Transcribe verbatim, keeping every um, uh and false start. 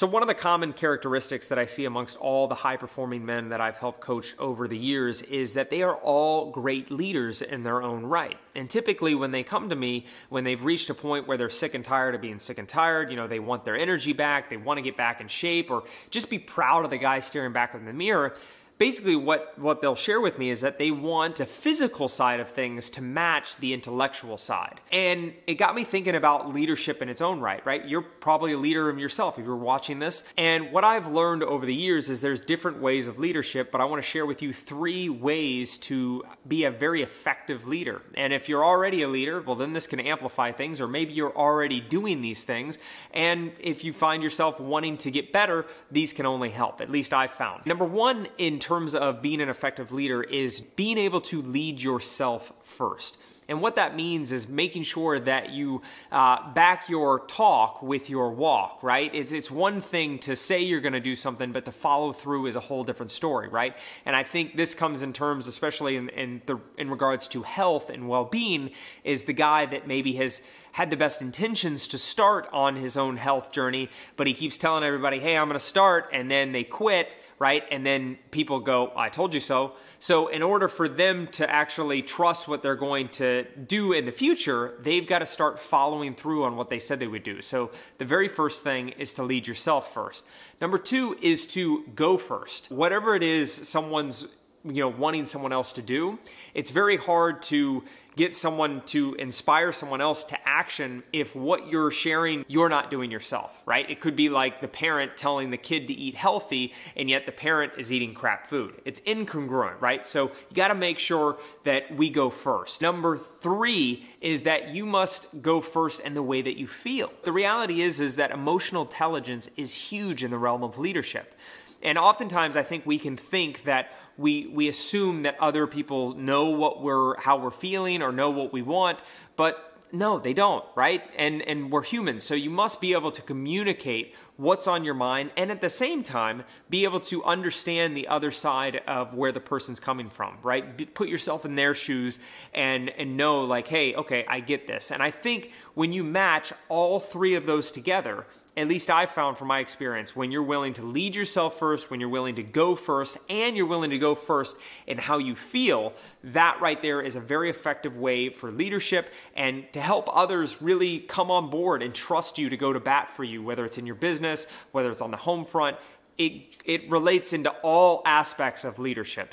So one of the common characteristics that I see amongst all the high-performing men that I've helped coach over the years is that they are all great leaders in their own right. And typically when they come to me, when they've reached a point where they're sick and tired of being sick and tired, you know, they want their energy back, they want to get back in shape, or just be proud of the guy staring back in the mirror, basically what, what they'll share with me is that they want the physical side of things to match the intellectual side. And it got me thinking about leadership in its own right, right? You're probably a leader yourself if you're watching this. And what I've learned over the years is there's different ways of leadership, but I want to share with you three ways to be a very effective leader. And if you're already a leader, well, then this can amplify things, or maybe you're already doing these things. And if you find yourself wanting to get better, these can only help, at least I've found. Number one, in terms In terms of being an effective leader, is being able to lead yourself first. And what that means is making sure that you uh, back your talk with your walk, right? It's, it's one thing to say you're going to do something, but to follow through is a whole different story, right? And I think this comes in terms, especially in, in, the, in regards to health and well-being, is the guy that maybe has had the best intentions to start on his own health journey, but he keeps telling everybody, hey, I'm going to start, and then they quit, right? And then people go, I told you so. So in order for them to actually trust what they're going to do in the future, they've got to start following through on what they said they would do. So the very first thing is to lead yourself first. Number two is to go first. Whatever it is someone's, you know, wanting someone else to do, it's very hard to get someone to inspire someone else to action if what you're sharing, you're not doing yourself, right? It could be like the parent telling the kid to eat healthy, and yet the parent is eating crap food. It's incongruent, right? So you got to make sure that we go first. Number three is that you must go first in the way that you feel. The reality is, is that emotional intelligence is huge in the realm of leadership. And oftentimes I think we can think that we, we assume that other people know what we're, how we're feeling or know what we want, but no, they don't, right? And, and we're humans, so you must be able to communicate what's on your mind and at the same time be able to understand the other side of where the person's coming from, right? Put yourself in their shoes and, and know like, hey, okay, I get this. And I think when you match all three of those together, at least I've found from my experience, when you're willing to lead yourself first, when you're willing to go first, and you're willing to go first in how you feel, that right there is a very effective way for leadership and to help others really come on board and trust you to go to bat for you, whether it's in your business, whether it's on the home front. It, it relates into all aspects of leadership.